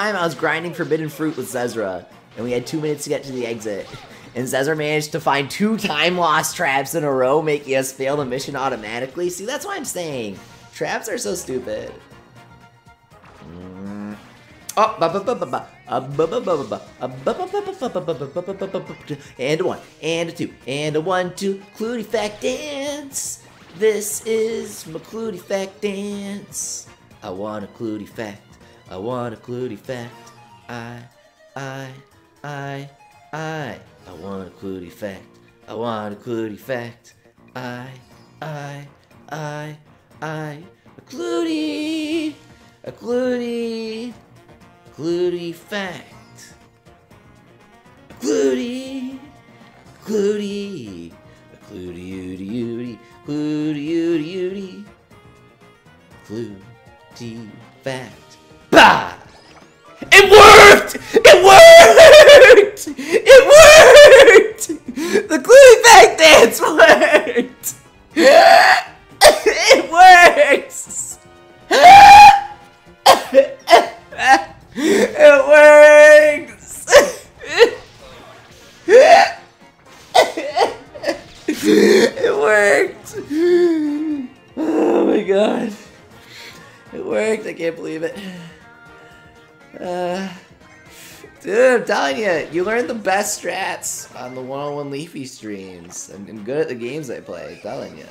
I was grinding Forbidden Fruit with Zezra, and we had 2 minutes to get to the exit, and Zezra managed to find 2 time loss traps in a row, making us fail the mission automatically. See, that's why I'm saying traps are so stupid. And a 1, and a 2, and a 1, 2. Clu-T-Fact dance. This is my Clu-T-Fact dance. I want a Clu-T-Fact. I want a Clu-T-Fact. I. I want a Clu-T-Fact. I want a Clu-T-Fact. I. A Clu-T. A Clu-T. Clu-T-Fact. A Clu-T. Clu-T. A Clu-T-Fact. Clu-T-Fact. Bah! It worked! It worked! It worked! The Clu-T-Fact dance worked! It works! It works! It worked! Oh my god. It worked, I can't believe it. Dude, I'm telling you, you learned the best strats on the 101 Leafy streams. I'm good at the games I play, I'm telling you.